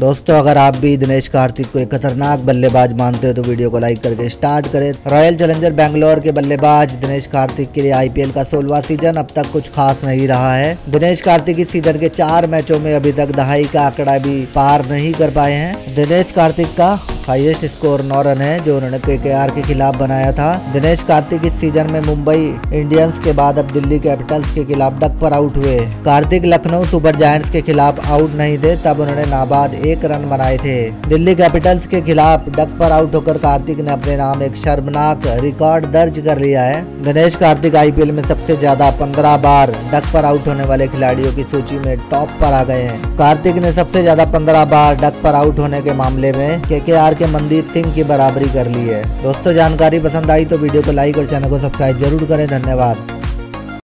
दोस्तों अगर आप भी दिनेश कार्तिक को एक खतरनाक बल्लेबाज मानते हो तो वीडियो को लाइक करके स्टार्ट करें। रॉयल चैलेंजर बेंगलुरू के बल्लेबाज दिनेश कार्तिक के लिए आईपीएल का 16वां सीजन अब तक कुछ खास नहीं रहा है। दिनेश कार्तिक इस सीजन के 4 मैचों में अभी तक दहाई का आंकड़ा भी पार नहीं कर पाए हैं। दिनेश कार्तिक का हाईएस्ट स्कोर 9 रन है जो उन्होंने केकेआर के खिलाफ बनाया था। दिनेश कार्तिक इस सीजन में मुंबई इंडियंस के बाद अब दिल्ली कैपिटल्स के खिलाफ डक पर आउट हुए। कार्तिक लखनऊ सुपर जॉय के खिलाफ आउट नहीं थे, तब उन्होंने नाबाद 1 रन बनाए थे। दिल्ली कैपिटल्स के खिलाफ डक पर आउट होकर कार्तिक ने अपने नाम एक शर्मनाक रिकॉर्ड दर्ज कर लिया है। दिनेश कार्तिक आईपीएल में सबसे ज्यादा 15 बार डक पर आउट होने वाले खिलाड़ियों की सूची में टॉप पर आ गए हैं। कार्तिक ने सबसे ज्यादा 15 बार डक पर आउट होने के मामले में केकेआर के मंदीप सिंह की बराबरी कर ली है। दोस्तों जानकारी पसंद आई तो वीडियो को लाइक और चैनल को सब्सक्राइब जरूर करें। धन्यवाद।